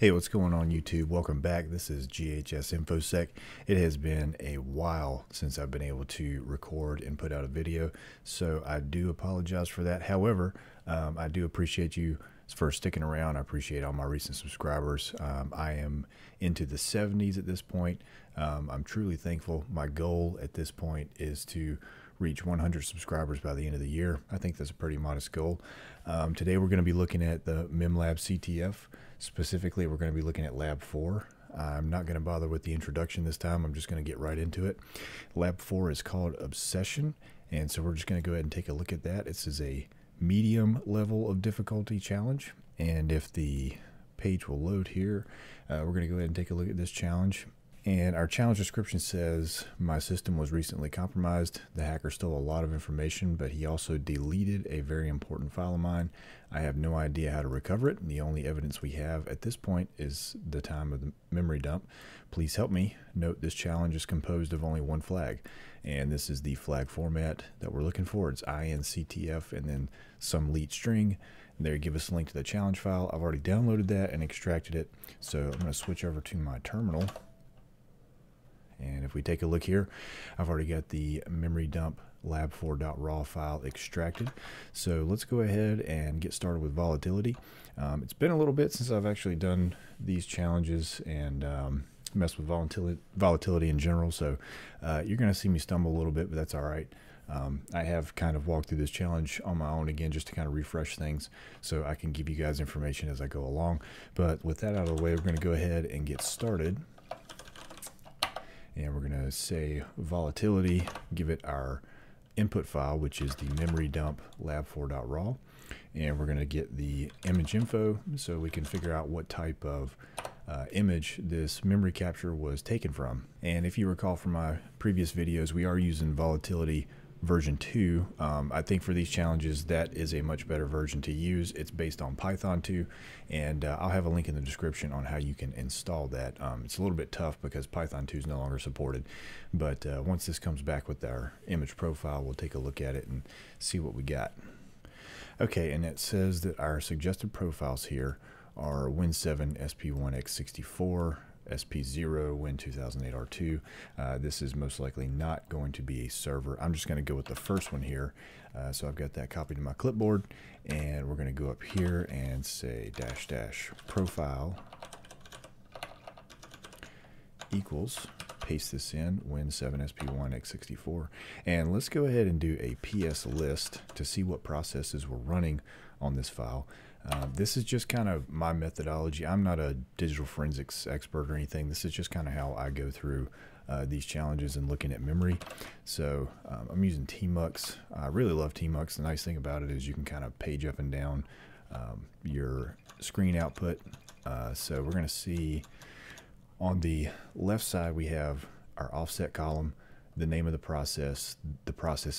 Hey, what's going on YouTube? Welcome back. This is GHS Infosec. It has been a while since I've been able to record and put out a video, so I do apologize for that. However, I do appreciate you for sticking around. I appreciate all my recent subscribers. I am into the 70s at this point. I'm truly thankful. My goal at this point is to reach 100 subscribers by the end of the year. I think that's a pretty modest goal. Today we're going to be looking at the MemLabs CTF. Specifically, we're going to be looking at Lab 4. I'm not going to bother with the introduction this time. I'm just going to get right into it. Lab 4 is called Obsession, and so we're just going to go ahead and take a look at that. This is a medium level of difficulty challenge, and if the page will load here, we're going to go ahead and take a look at this challenge. And our challenge description says, my system was recently compromised. The hacker stole a lot of information, but he also deleted a very important file of mine. I have no idea how to recover it. The only evidence we have at this point is the time of the memory dump. Please help me. Note this challenge is composed of only one flag. And this is the flag format that we're looking for. It's inctf and then some lead string. There, give us a link to the challenge file. I've already downloaded that and extracted it. So I'm going to switch over to my terminal. And if we take a look here, I've already got the memory dump lab4.raw file extracted. So let's go ahead and get started with Volatility. It's been a little bit since I've actually done these challenges and messed with volatility in general. So you're going to see me stumble a little bit, but that's all right. I have kind of walked through this challenge on my own again, just to kind of refresh things so I can give you guys information as I go along. But with that out of the way, we're going to go ahead and get started. And we're going to say Volatility, give it our input file, which is the memory dump lab4.raw. And we're going to get the image info so we can figure out what type of image this memory capture was taken from. And if you recall from my previous videos, we are using Volatility version 2. I think for these challenges, that is a much better version to use. It's based on Python 2, and I'll have a link in the description on how you can install that. It's a little bit tough because Python 2 is no longer supported, but once this comes back with our image profile, we'll take a look at it and see what we got. Okay, and it says that our suggested profiles here are Win7 SP1 X64, SP0, Win2008r2. This is most likely not going to be a server. I'm just going to go with the first one here. So I've got that copied to my clipboard, and we're going to go up here and say dash dash profile equals, paste this in, Win7SP1X64, and let's go ahead and do a PS list to see what processes we're running on this file. This is just kind of my methodology. I'm not a digital forensics expert or anything. This is just kind of how I go through these challenges and looking at memory. So I'm using tmux. I really love tmux. The nice thing about it is you can kind of page up and down your screen output. So we're going to see on the left side we have our offset column, the name of the process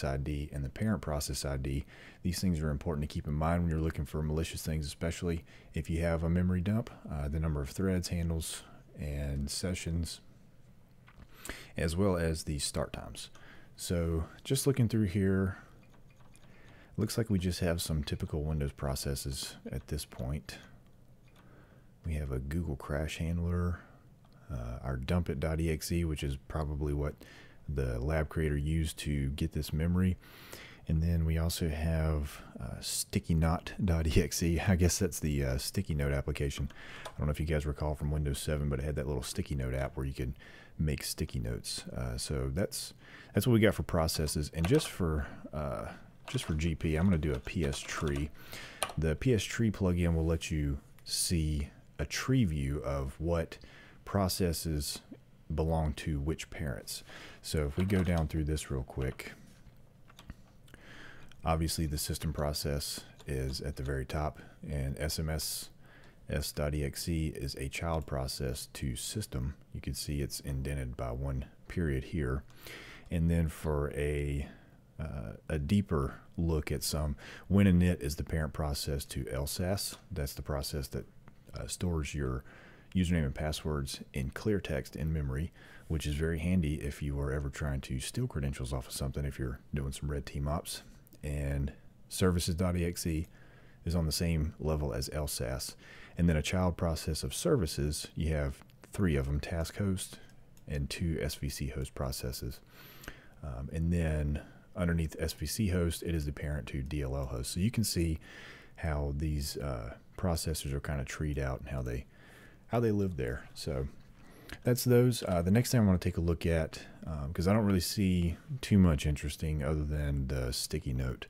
ID, and the parent process ID. These things are important to keep in mind when you're looking for malicious things, especially if you have a memory dump. The number of threads, handles, and sessions, as well as the start times. So just looking through here, looks like we just have some typical Windows processes at this point. We have a Google crash handler, our dumpit.exe, which is probably what the lab creator used to get this memory. And then we also have StickyNote.exe. I guess that's the Sticky Note application. I don't know if you guys recall from Windows 7, but it had that little Sticky Note app where you could make sticky notes. So that's what we got for processes. And just for GP, I'm going to do a PS tree. The PS tree plugin will let you see a tree view of what processes belong to which parents. So if we go down through this real quick, obviously the system process is at the very top, and SMSS.exe is a child process to system. You can see it's indented by one period here. And then for a deeper look at some, WinInit is the parent process to LSASS. That's the process that stores your username and passwords in clear text in memory, which is very handy if you are ever trying to steal credentials off of something, if you're doing some red team ops. And services.exe is on the same level as LSASS. And then a child process of services, you have three of them, task host and two SVC host processes. And then underneath SVC host, it is the parent to DLL host. So you can see how these processors are kind of treed out and how they live there. So that's those. The next thing I want to take a look at, because I don't really see too much interesting other than the sticky note.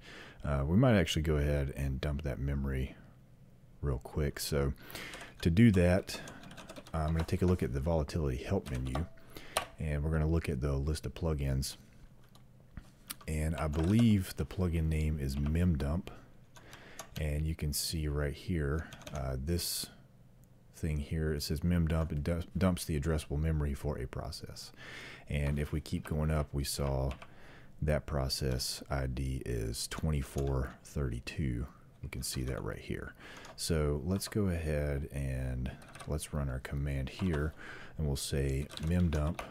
We might actually go ahead and dump that memory real quick. So to do that, I'm going to take a look at the volatility help menu, and we're going to look at the list of plugins. And I believe the plugin name is memdump, and you can see right here this thing here, it says memdump, and dumps the addressable memory for a process. And if we keep going up, we saw that process ID is 2432. You can see that right here. So let's go ahead and let's run our command here, and we'll say memdump,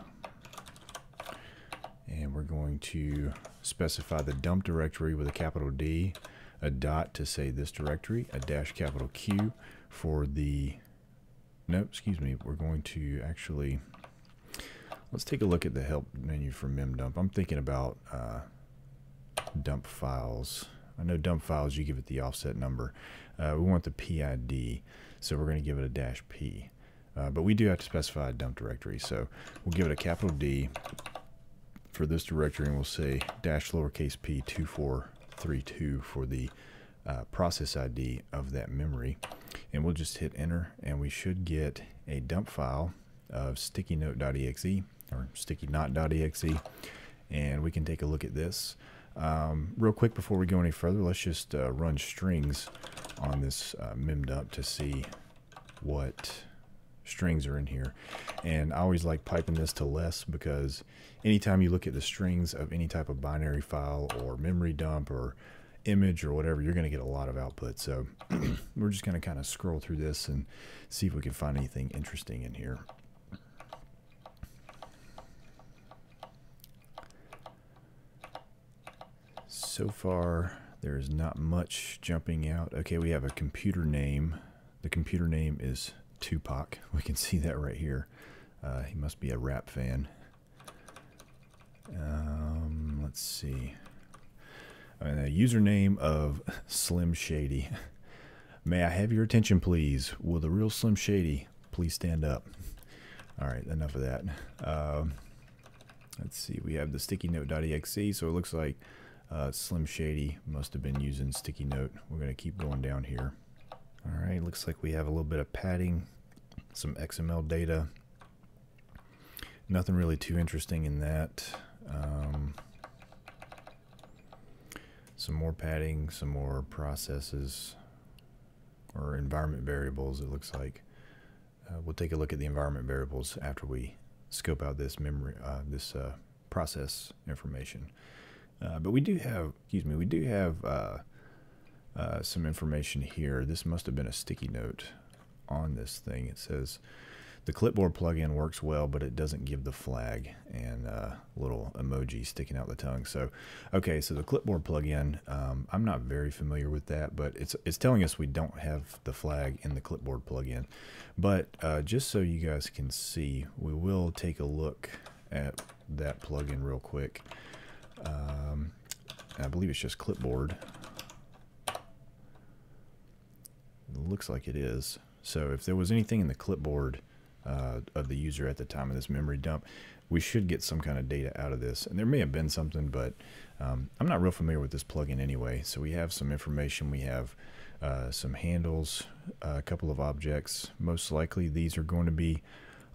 and we're going to specify the dump directory with a capital D, a dot to say this directory, a dash capital Q for the, no, excuse me, we're going to actually, let's take a look at the help menu for memdump. I'm thinking about dump files. I know dump files, you give it the offset number. We want the PID, so we're going to give it a dash P. But we do have to specify a dump directory, so we'll give it a capital D for this directory, and we'll say dash lowercase p 2432 for the process ID of that memory. And we'll just hit enter, and we should get a dump file of StickyNote.exe or StickyNote.exe, and we can take a look at this. Real quick before we go any further, let's just run strings on this memdump to see what strings are in here. And I always like piping this to less, because anytime you look at the strings of any type of binary file or memory dump or image or whatever, you're going to get a lot of output. So we're just going to kind of scroll through this and see if we can find anything interesting in here. So far, there's not much jumping out. Okay, we have a computer name. The computer name is Tupac. We can see that right here. He must be a rap fan. Let's see. A username of Slim Shady. May I have your attention, please? Will the real Slim Shady please stand up? All right, enough of that. Let's see. We have the StickyNote.exe, so it looks like Slim Shady must have been using Sticky Note. We're going to keep going down here. All right, looks like we have a little bit of padding, some XML data. Nothing really too interesting in that. Some more padding, some more processes or environment variables, it looks like. We'll take a look at the environment variables after we scope out this memory, this process information. But we do have, some information here. This must have been a sticky note on this thing. It says the clipboard plugin works well, but it doesn't give the flag, and little emoji sticking out the tongue. So, okay, so the clipboard plugin, I'm not very familiar with that, but it's telling us we don't have the flag in the clipboard plugin. But just so you guys can see, we will take a look at that plugin real quick. I believe it's just clipboard. It looks like it is. So if there was anything in the clipboard of the user at the time of this memory dump, we should get some kind of data out of this. And there may have been something, but I'm not real familiar with this plugin anyway. So we have some information. We have some handles, a couple of objects. Most likely these are going to be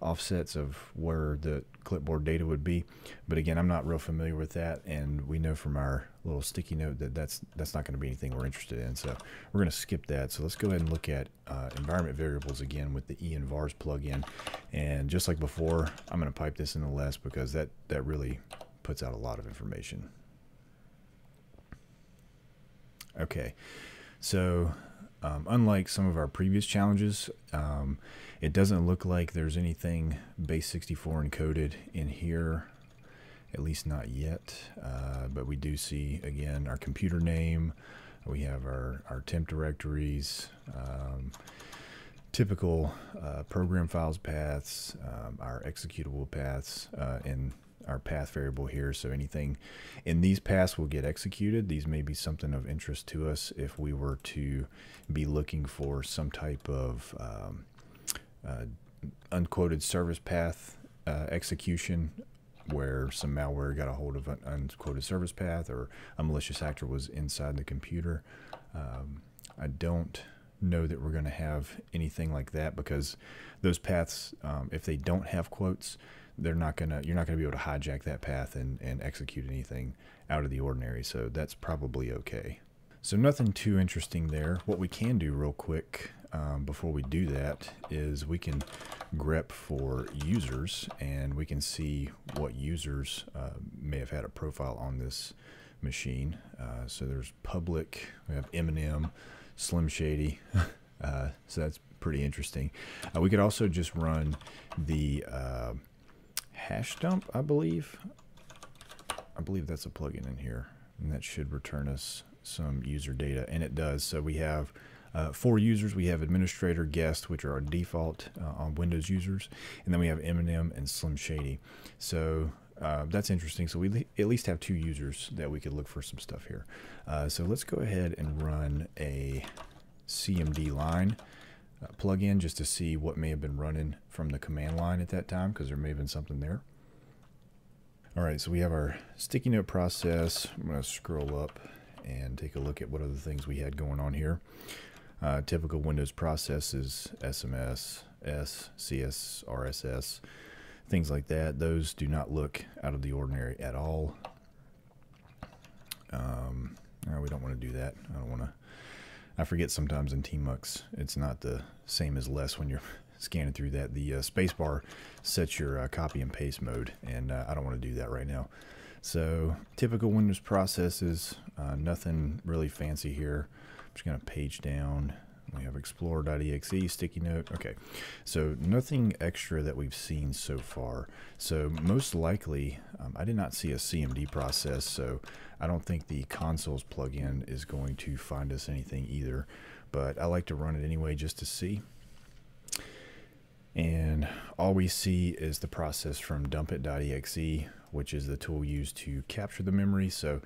offsets of where the clipboard data would be, but again, I'm not real familiar with that, and we know from our little sticky note that that's not going to be anything we're interested in, so we're going to skip that. So let's go ahead and look at environment variables again with the envars plugin, and just like before, I'm going to pipe this into less, because that really puts out a lot of information. Okay, so unlike some of our previous challenges, it doesn't look like there's anything base64 encoded in here, at least not yet. But we do see, again, our computer name, We have our temp directories, typical program files paths, our executable paths, and our path variable here. So anything in these paths will get executed. These may be something of interest to us if we were to be looking for some type of unquoted service path execution, where some malware got a hold of an unquoted service path or a malicious actor was inside the computer. I don't know that we're going to have anything like that, because those paths, if they don't have quotes, they're not going to, you're not going to be able to hijack that path and execute anything out of the ordinary. So that's probably okay. So nothing too interesting there. What we can do real quick before we do that is we can grep for users, and we can see what users may have had a profile on this machine. So there's public, we have Eminem, Slim Shady, so that's pretty interesting. We could also just run the hash dump, I believe. I believe that's a plugin in here, and that should return us some user data, and it does. So we have four users. We have administrator, guest, which are our default on Windows users, and then we have Eminem and Slim Shady. So that's interesting. So we at least have two users that we could look for some stuff here. So let's go ahead and run a CMD line plugin just to see what may have been running from the command line at that time, because there may have been something there. All right, so we have our sticky note process. I'm going to scroll up and take a look at what other things we had going on here. Typical Windows processes, SMS, S, CS, RSS, things like that. Those do not look out of the ordinary at all. No, we don't want to do that. I don't want to. I forget sometimes in tmux, it's not the same as less when you're scanning through that. The spacebar sets your copy and paste mode, and I don't want to do that right now. So typical Windows processes, nothing really fancy here. I'm just going to page down. We have explorer.exe, sticky note. Okay, so nothing extra that we've seen so far. So most likely, I did not see a CMD process, so I don't think the consoles plugin is going to find us anything either. But I like to run it anyway just to see. And all we see is the process from dumpit.exe, which is the tool used to capture the memory. So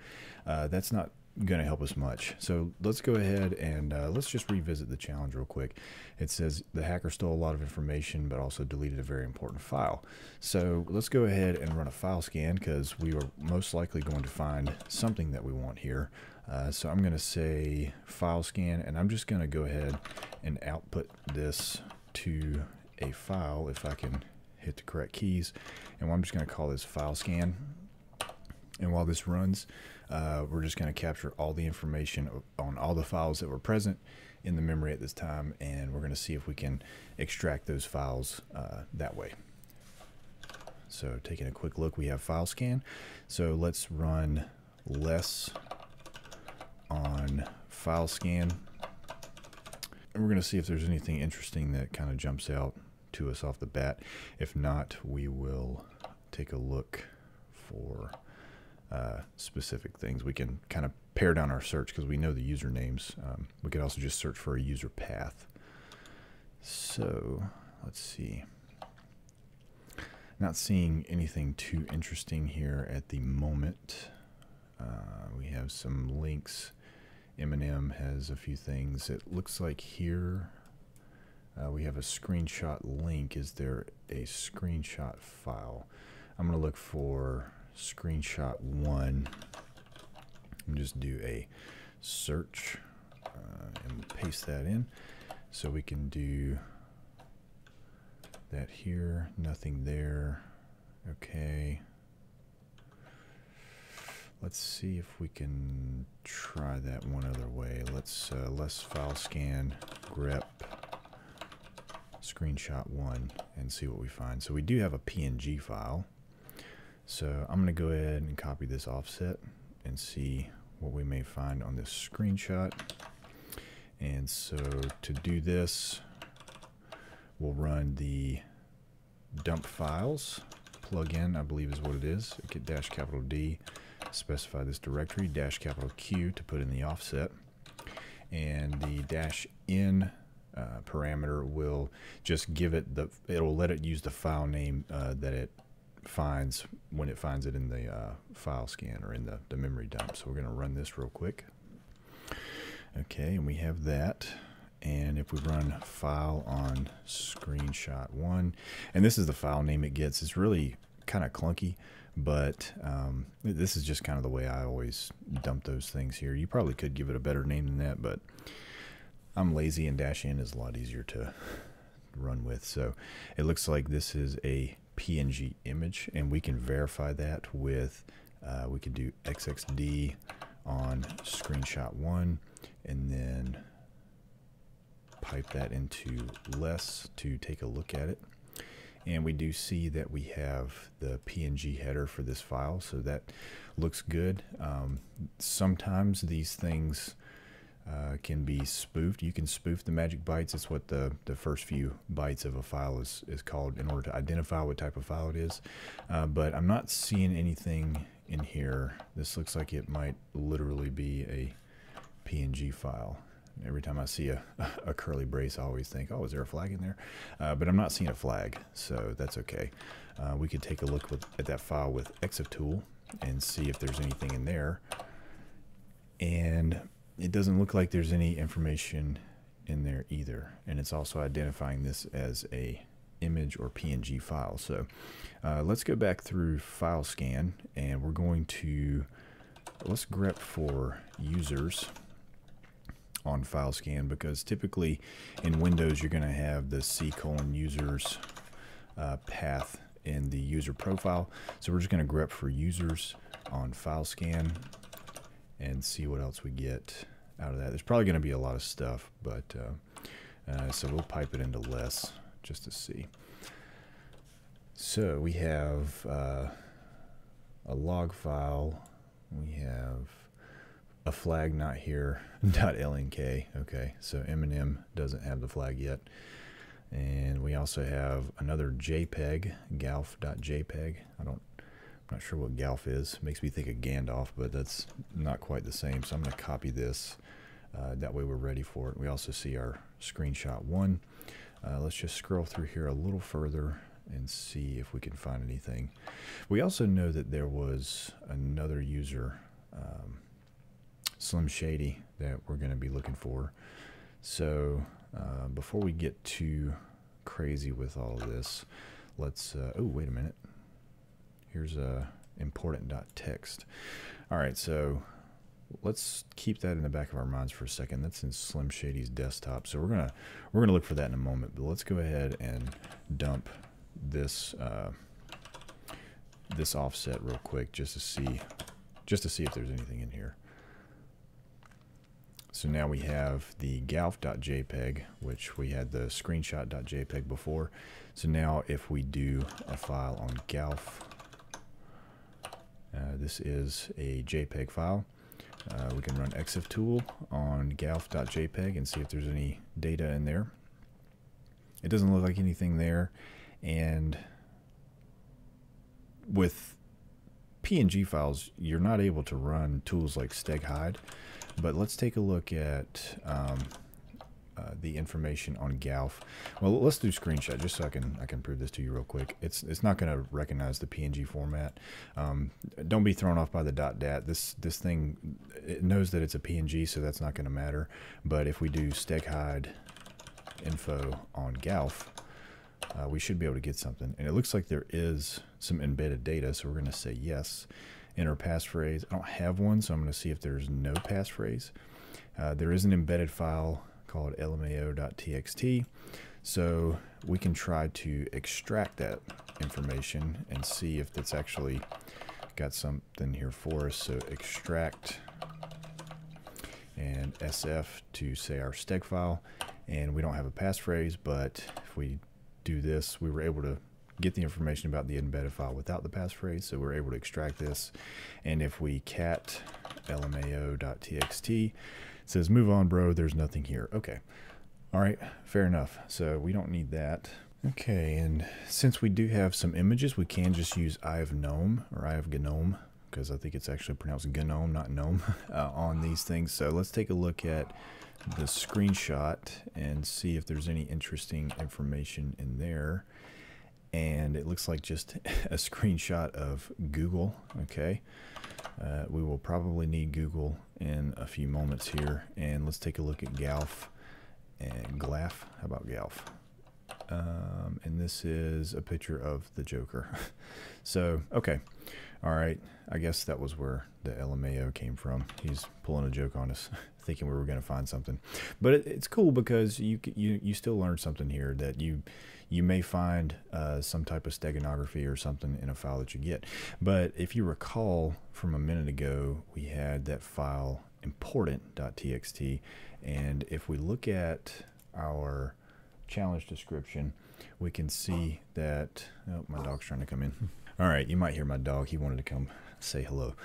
that's not going to help us much. So let's go ahead and let's just revisit the challenge real quick. It says the hacker stole a lot of information, but also deleted a very important file. So let's go ahead and run a file scan, because we are most likely going to find something that we want here. So I'm going to say file scan, and I'm just going to go ahead and output this to a file if I can hit the correct keys. And I'm just going to call this file scan. And while this runs, we're just going to capture all the information on all the files that were present in the memory at this time, and we're going to see if we can extract those files that way. So taking a quick look, we have file scan. So let's run less on file scan, and we're going to see if there's anything interesting that kind of jumps out to us off the bat. If not, we will take a look for specific things. We can kind of pare down our search because we know the usernames. We could also just search for a user path. So let's see. Not seeing anything too interesting here at the moment. We have some links. Eminem has a few things. It looks like here we have a screenshot link. Is there a screenshot file? I'm going to look for screenshot one and just do a search and we'll paste that in. So we can do that here. Nothing there. Okay. Let's see if we can try that one other way. Let's less file scan, grep screenshot one, and see what we find. So we do have a PNG file. So I'm going to go ahead and copy this offset and see what we may find on this screenshot. And so to do this, we'll run the dump files plugin, I believe is what it is. Get dash capital D, specify this directory, dash capital Q to put in the offset. and the dash in parameter will just give it the, it'll let it use the file name that it finds when it finds it in the file scan or in the memory dump. So we're going to run this real quick. Okay, and we have that. And if we run file on screenshot one, and this is the file name it gets. It's really kind of clunky, but this is just kind of the way I always dump those things here. You probably could give it a better name than that, but I'm lazy and dash in is a lot easier to run with. So it looks like this is a PNG image, and we can verify that with, we can do XXD on screenshot one, and then pipe that into less to take a look at it. And we do see that we have the PNG header for this file, so that looks good. Sometimes these things can be spoofed. You can spoof the magic bytes. It's what the first few bytes of a file is called in order to identify what type of file it is. But I'm not seeing anything in here. This looks like it might literally be a PNG file. Every time I see a curly brace, I always think, oh, is there a flag in there? But I'm not seeing a flag, so that's okay. We could take a look at that file with EXIFTOOL and see if there's anything in there. And it doesn't look like there's any information in there either. And it's also identifying this as a image or PNG file. So let's go back through file scan, and we're going to, let's grep for users on file scan, because typically in Windows you're going to have the C:\users path in the user profile. So we're just going to grep for users on file scan and see what else we get out of that. There's probably going to be a lot of stuff, but so we'll pipe it into less just to see. So we have a log file, we have a flag not here, .lnk, okay, so Eminem doesn't have the flag yet. And we also have another JPEG, galf.jpg. I'm not sure what galf is. It makes me think of Gandalf, but that's not quite the same, so I'm going to copy this. That way we're ready for it. We also see our screenshot one. Let's just scroll through here a little further and see if we can find anything. We also know that there was another user, Slim Shady, that we're going to be looking for. So before we get too crazy with all of this, let's oh, wait a minute, here's a important.txt. all right, so let's keep that in the back of our minds for a second. That's in Slim Shady's desktop, so we're gonna look for that in a moment. But let's go ahead and dump this this offset real quick, just to see if there's anything in here. So now we have the galf.jpg, which we had the screenshot.jpg before. So now if we do a file on galf, this is a JPEG file. We can run EXIFTOOL on galf.jpg and see if there's any data in there. It doesn't look like anything there. And with PNG files, you're not able to run tools like Steghide. But let's take a look at the information on galf. Well, let's do screenshot just so I can prove this to you real quick. It's not going to recognize the PNG format. Don't be thrown off by the .dat. This thing, it knows that it's a PNG, so that's not going to matter. But if we do steghide info on galf, we should be able to get something. And it looks like there is some embedded data, so we're going to say yes. Enter passphrase. I don't have one, so I'm going to see if there's no passphrase. There is an embedded file called lmao.txt, so we can try to extract that information and see if that's actually got something here for us. So extract and sf to say our steg file, and we don't have a passphrase, but if we do this, we were able to get the information about the embedded file without the passphrase, so we're able to extract this. And if we cat lmao.txt, it says move on, bro, there's nothing here. Okay, all right, fair enough, so we don't need that. Okay, and since we do have some images, we can just use I have GNOME because I think it's actually pronounced GNOME, not GNOME, on these things. So let's take a look at the screenshot and see if there's any interesting information in there. And it looks like just a screenshot of Google. Okay, we will probably need Google in a few moments here. And let's take a look at GALF and GLAF. How about GALF? And this is a picture of the Joker. So, okay. All right. I guess that was where the LMAO came from. He's pulling a joke on us, thinking we were going to find something. But it's cool because you still learn something here that you may find some type of steganography or something in a file that you get. But if you recall from a minute ago, we had that file important.txt. And if we look at our challenge description, we can see that, oh, my dog's trying to come in. All right, you might hear my dog. He wanted to come say hello.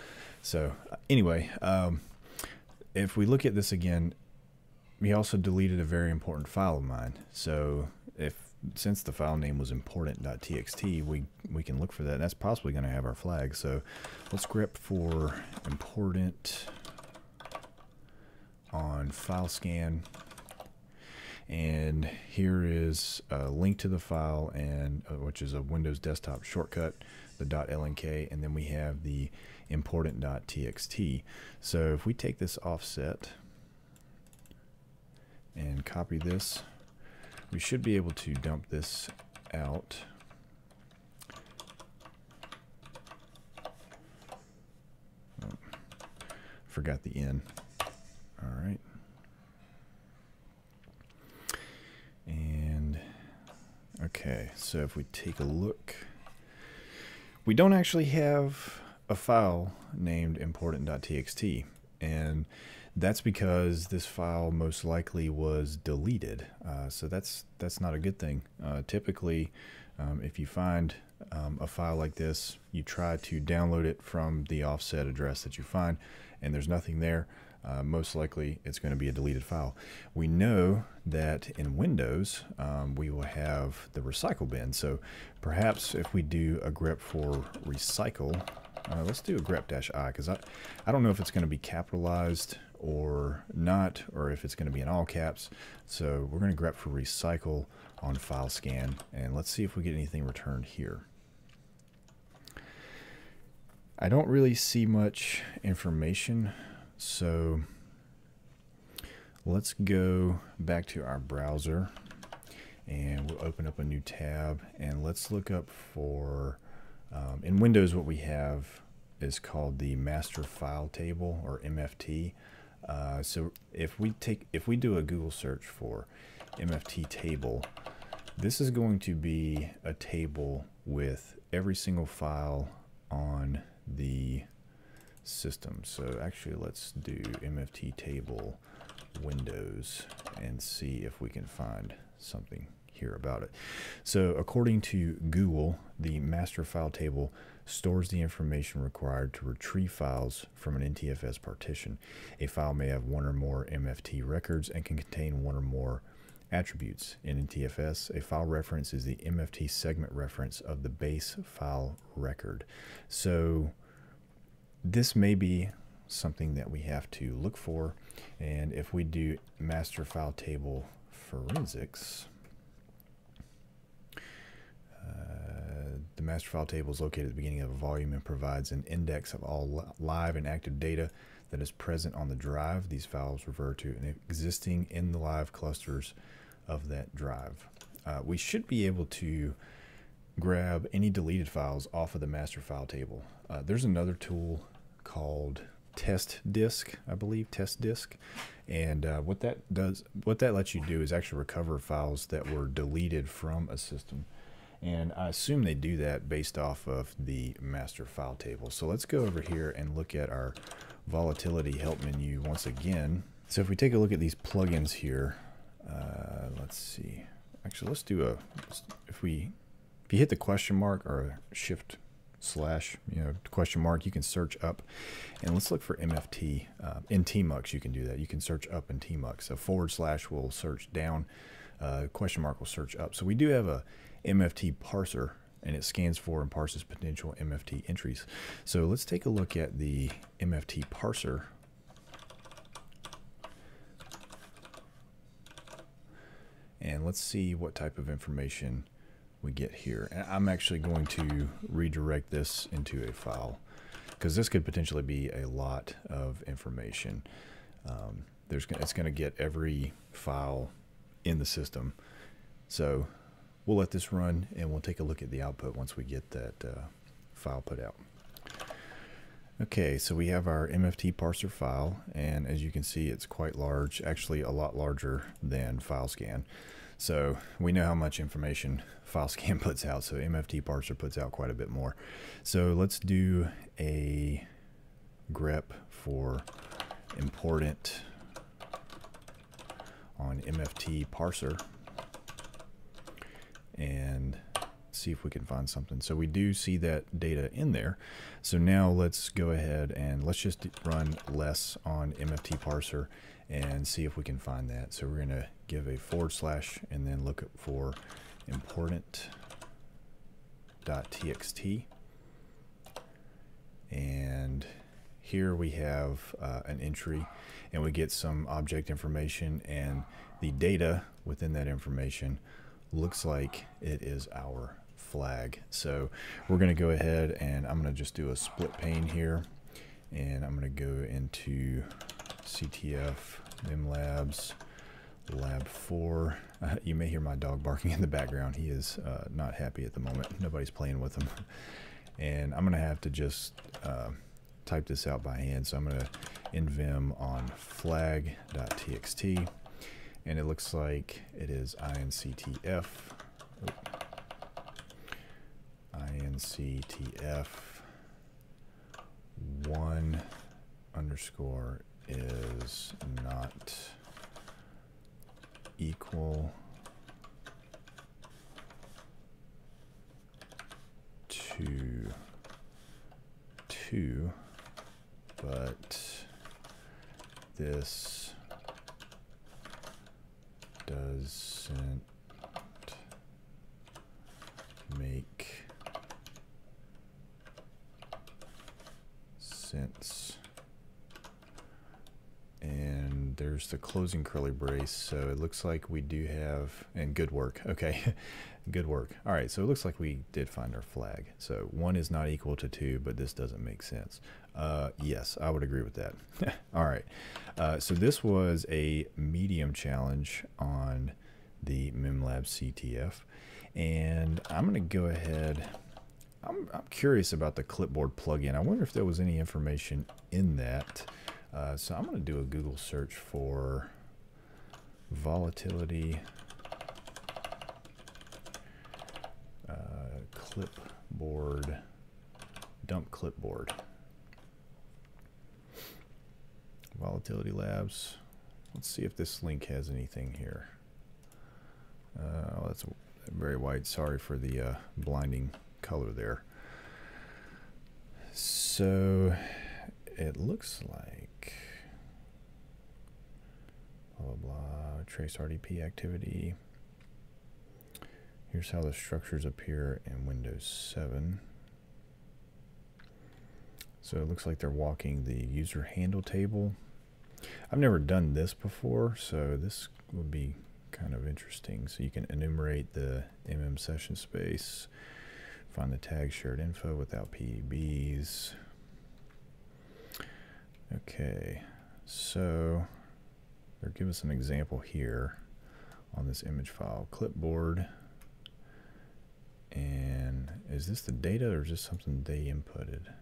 So anyway, if we look at this again, we also deleted a very important file of mine. So since the file name was important.txt, we can look for that. That's possibly going to have our flag. So let's grep for important on FileScan. And here is a link to the file, and which is a Windows desktop shortcut, the .lnk, and then we have the important.txt. So if we take this offset and copy this, we should be able to dump this out. Oh, forgot the N. All right. And okay, so if we take a look, we don't actually have a file named important.txt, and that's because this file most likely was deleted. So that's not a good thing. Typically, if you find a file like this, you try to download it from the offset address that you find, and there's nothing there. Most likely it's going to be a deleted file. We know that in Windows we will have the recycle bin. So perhaps if we do a grep for recycle, let's do a grep-i because I don't know if it's going to be capitalized or not, or if it's going to be in all caps. So we're going to grep for recycle on FileScan, and let's see if we get anything returned here. I don't really see much information. So let's go back to our browser and we'll open up a new tab, and let's look up for, in Windows what we have is called the Master File Table, or MFT. So if we do a Google search for MFT table, this is going to be a table with every single file on the system. So actually let's do MFT table Windows and see if we can find something here about it. So according to Google, the master file table stores the information required to retrieve files from an NTFS partition. A file may have one or more MFT records and can contain one or more attributes. In NTFS, a file reference is the MFT segment reference of the base file record. So this may be something that we have to look for. And if we do master file table forensics, the master file table is located at the beginning of a volume and provides an index of all live and active data that is present on the drive. These files refer to an existing in the live clusters of that drive. We should be able to grab any deleted files off of the master file table. There's another tool called Test Disk, I believe, Test Disk, and what that lets you do is actually recover files that were deleted from a system, and I assume they do that based off of the master file table. So let's go over here and look at our Volatility help menu once again. So if we take a look at these plugins here, let's see. Actually, let's do a if you hit the question mark or shift slash, question mark, you can search up, and let's look for MFT in tmux. You can do that. You can search up in tmux. So / will search down, question mark will search up. So we do have a MFT parser and it scans for and parses potential MFT entries. So let's take a look at the MFT parser. And let's see what type of information we get here. And I'm actually going to redirect this into a file because this could potentially be a lot of information. It's going to get every file in the system. So we'll let this run and we'll take a look at the output once we get that file put out. Okay, so we have our MFT parser file, and as you can see, it's quite large, actually a lot larger than FileScan. So we know how much information FileScan puts out, so MFT parser puts out quite a bit more. So let's do a grep for important on MFT parser and see if we can find something. So we do see that data in there. So now let's go ahead and let's just run less on MFT parser and see if we can find that. So we're going to give a / and then look for important.txt. And here we have an entry, and we get some object information, and the data within that information looks like it is our flag. So we're going to go ahead and I'm going to just do a split pane here, and I'm going to go into CTF MemLabs lab 4. You may hear my dog barking in the background. He is not happy at the moment. Nobody's playing with him. And I'm going to have to just type this out by hand. So I'm going to envim on flag.txt, and it looks like it is inctf. Inctf 1_ is not equal to 2, but this doesn't make sense. And there's the closing curly brace. So it looks like we do have, and good work. Okay, good work. All right, so it looks like we did find our flag. So 1 is not equal to 2, but this doesn't make sense. Yes, I would agree with that. All right, so this was a medium challenge on the MemLabs CTF. And I'm gonna go ahead, I'm curious about the clipboard plugin. I wonder if there was any information in that. So I'm gonna do a Google search for Volatility clipboard, dump clipboard. Volatility Labs. Let's see if this link has anything here. That's very wide. Sorry for the blinding color there. So it looks like blah, blah, blah, trace RDP activity. Here's how the structures appear in Windows 7. So it looks like they're walking the user handle table. I've never done this before, so this would be kind of interesting. So you can enumerate the mm session space, find the tag shared info without PEBs. Okay, so they're giving us an example here on this image file clipboard. And is this the data or is this something they inputted?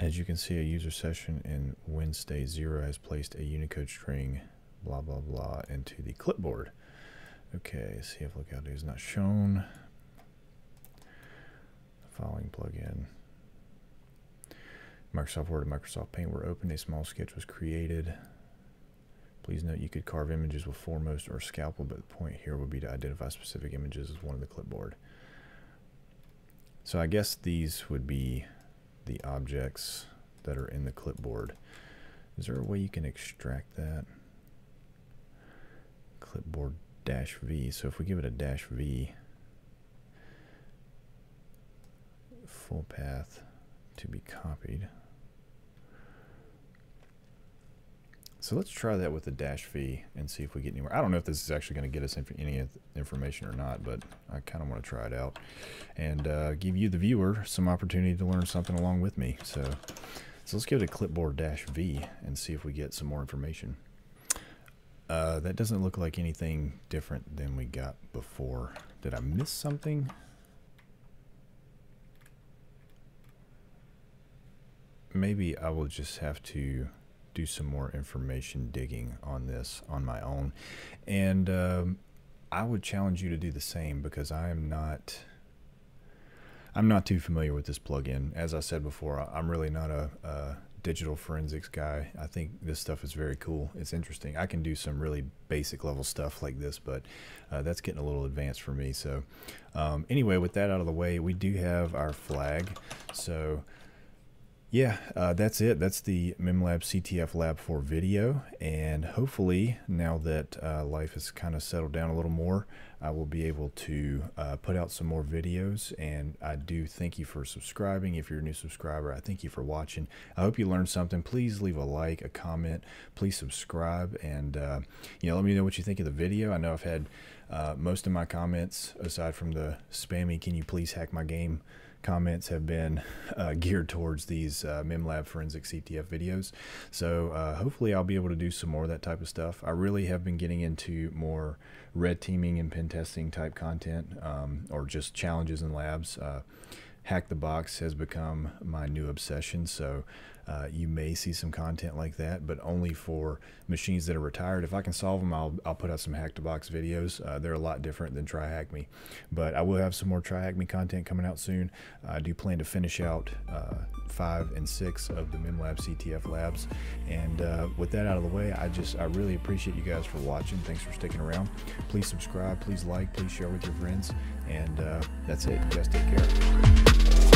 As you can see, a user session in Wednesday 0 has placed a Unicode string blah blah blah into the clipboard. Okay, CF lookout is not shown. The following plugin. Microsoft Word and Microsoft Paint were open. A small sketch was created. Please note you could carve images with foremost or scalpel, but the point here would be to identify specific images as one of the clipboard. So I guess these would be the objects that are in the clipboard. Is there a way you can extract that? Clipboard -v. So if we give it a -v, full path to be copied. So let's try that with the -v and see if we get anywhere. I don't know if this is actually going to get us any information or not, but I kind of want to try it out and give you, the viewer, some opportunity to learn something along with me. So let's give it a clipboard -v and see if we get some more information. That doesn't look like anything different than we got before. Did I miss something? Maybe I will just have to do some more information digging on this on my own, and I would challenge you to do the same, because I'm not too familiar with this plugin. As I said before, I'm really not a digital forensics guy. I think this stuff is very cool. It's interesting. I can do some really basic level stuff like this, but that's getting a little advanced for me. So anyway, with that out of the way, we do have our flag. So yeah, that's it. That's the MemLabs CTF Lab 4 video, and hopefully now that life has kind of settled down a little more, I will be able to put out some more videos. And I do thank you for subscribing. If you're a new subscriber, I thank you for watching. I hope you learned something. Please leave a like, a comment, please subscribe, and you know, let me know what you think of the video. I know I've had most of my comments, aside from the spammy "Can you please hack my game?" comments, have been geared towards these MemLab Forensic CTF videos. So hopefully I'll be able to do some more of that type of stuff. I really have been getting into more red teaming and pen testing type content, or just challenges in labs. Hack the Box has become my new obsession, so you may see some content like that, but only for machines that are retired. If I can solve them, I'll put out some Hack the Box videos. They're a lot different than Try Hack Me, but I will have some more Try Hack Me content coming out soon. I do plan to finish out 5 and 6 of the MemLabs CTF labs, and with that out of the way, I really appreciate you guys for watching. Thanks for sticking around. Please subscribe, please like, please share with your friends, and that's it. You guys take care.